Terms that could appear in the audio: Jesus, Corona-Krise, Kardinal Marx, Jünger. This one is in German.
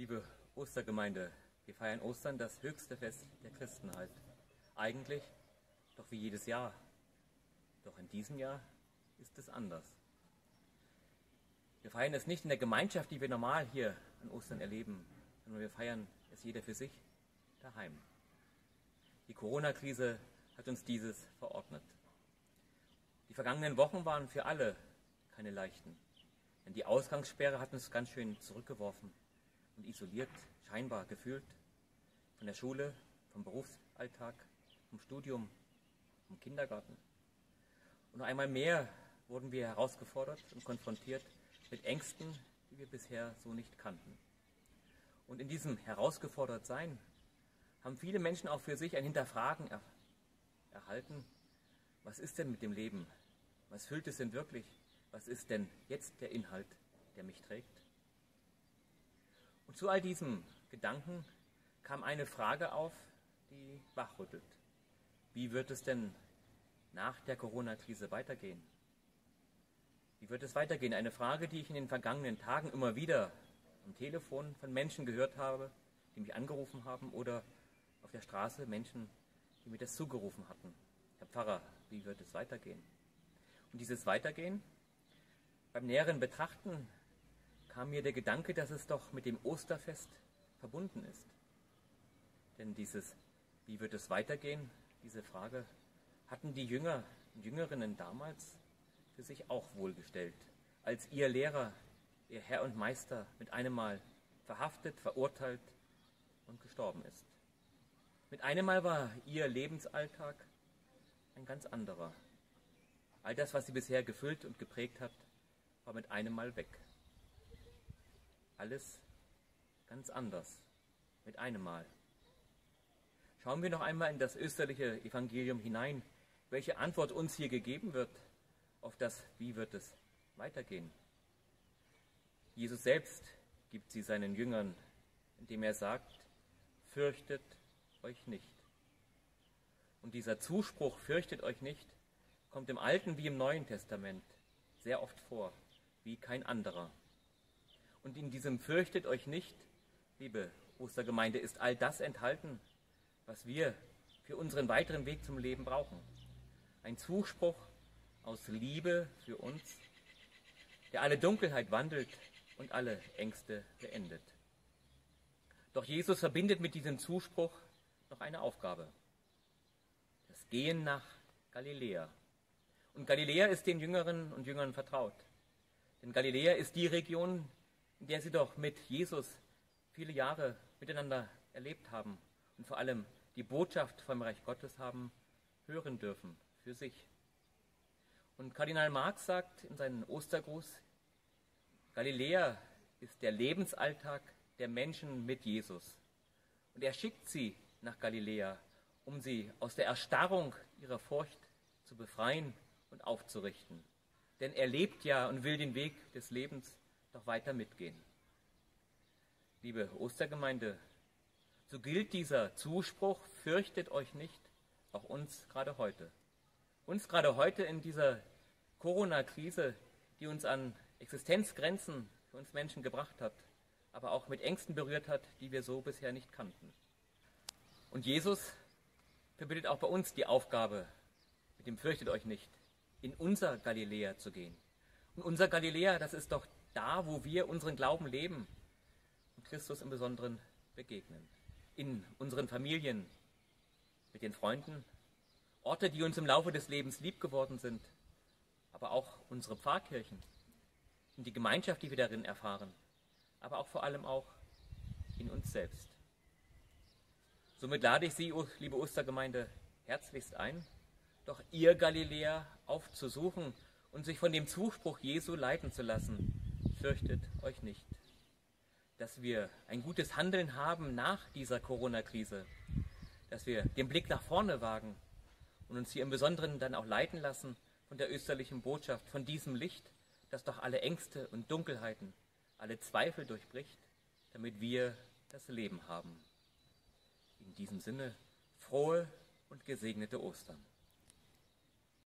Liebe Ostergemeinde, wir feiern Ostern, das höchste Fest der Christenheit. Eigentlich doch wie jedes Jahr. Doch in diesem Jahr ist es anders. Wir feiern es nicht in der Gemeinschaft, die wir normal hier an Ostern erleben, sondern wir feiern es jeder für sich daheim. Die Corona-Krise hat uns dieses verordnet. Die vergangenen Wochen waren für alle keine leichten, denn die Ausgangssperre hat uns ganz schön zurückgeworfen und isoliert, scheinbar gefühlt, von der Schule, vom Berufsalltag, vom Studium, vom Kindergarten. Und einmal mehr wurden wir herausgefordert und konfrontiert mit Ängsten, die wir bisher so nicht kannten. Und in diesem Herausgefordertsein haben viele Menschen auch für sich ein Hinterfragen erhalten. Was ist denn mit dem Leben? Was füllt es denn wirklich? Was ist denn jetzt der Inhalt, der mich trägt? Und zu all diesem Gedanken kam eine Frage auf, die wachrüttelt. Wie wird es denn nach der Corona-Krise weitergehen? Wie wird es weitergehen? Eine Frage, die ich in den vergangenen Tagen immer wieder am Telefon von Menschen gehört habe, die mich angerufen haben, oder auf der Straße Menschen, die mir das zugerufen hatten. Herr Pfarrer, wie wird es weitergehen? Und dieses Weitergehen, beim näheren Betrachten kam mir der Gedanke, dass es doch mit dem Osterfest verbunden ist. Denn dieses Wie wird es weitergehen? Diese Frage hatten die Jünger und Jüngerinnen damals für sich auch wohlgestellt, als ihr Lehrer, ihr Herr und Meister mit einem Mal verhaftet, verurteilt und gestorben ist. Mit einem Mal war ihr Lebensalltag ein ganz anderer. All das, was sie bisher gefüllt und geprägt hat, war mit einem Mal weg. Alles ganz anders, mit einem Mal. Schauen wir noch einmal in das österliche Evangelium hinein, welche Antwort uns hier gegeben wird auf das, wie wird es weitergehen. Jesus selbst gibt sie seinen Jüngern, indem er sagt, fürchtet euch nicht. Und dieser Zuspruch, fürchtet euch nicht, kommt im Alten wie im Neuen Testament sehr oft vor, wie kein anderer. Und in diesem fürchtet euch nicht, liebe Ostergemeinde, ist all das enthalten, was wir für unseren weiteren Weg zum Leben brauchen. Ein Zuspruch aus Liebe für uns, der alle Dunkelheit wandelt und alle Ängste beendet. Doch Jesus verbindet mit diesem Zuspruch noch eine Aufgabe. Das Gehen nach Galiläa. Und Galiläa ist den Jüngerinnen und Jüngern vertraut. Denn Galiläa ist die Region, in der sie doch mit Jesus viele Jahre miteinander erlebt haben und vor allem die Botschaft vom Reich Gottes haben hören dürfen für sich. Und Kardinal Marx sagt in seinem Ostergruß, Galiläa ist der Lebensalltag der Menschen mit Jesus. Und er schickt sie nach Galiläa, um sie aus der Erstarrung ihrer Furcht zu befreien und aufzurichten. Denn er lebt ja und will den Weg des Lebens doch weiter mitgehen. Liebe Ostergemeinde, so gilt dieser Zuspruch, fürchtet euch nicht, auch uns gerade heute. Uns gerade heute in dieser Corona-Krise, die uns an Existenzgrenzen für uns Menschen gebracht hat, aber auch mit Ängsten berührt hat, die wir so bisher nicht kannten. Und Jesus verbindet auch bei uns die Aufgabe, mit dem fürchtet euch nicht, in unser Galiläa zu gehen. Und unser Galiläa, das ist doch da, wo wir unseren Glauben leben und Christus im Besonderen begegnen. In unseren Familien, mit den Freunden, Orte, die uns im Laufe des Lebens lieb geworden sind, aber auch unsere Pfarrkirchen und die Gemeinschaft, die wir darin erfahren, aber auch vor allem auch in uns selbst. Somit lade ich Sie, liebe Ostergemeinde, herzlichst ein, doch Ihr Galiläa aufzusuchen und sich von dem Zuspruch Jesu leiten zu lassen. Fürchtet euch nicht. Dass wir ein gutes Handeln haben nach dieser Corona-Krise, dass wir den Blick nach vorne wagen und uns hier im Besonderen dann auch leiten lassen von der österlichen Botschaft, von diesem Licht, das doch alle Ängste und Dunkelheiten, alle Zweifel durchbricht, damit wir das Leben haben. In diesem Sinne, frohe und gesegnete Ostern.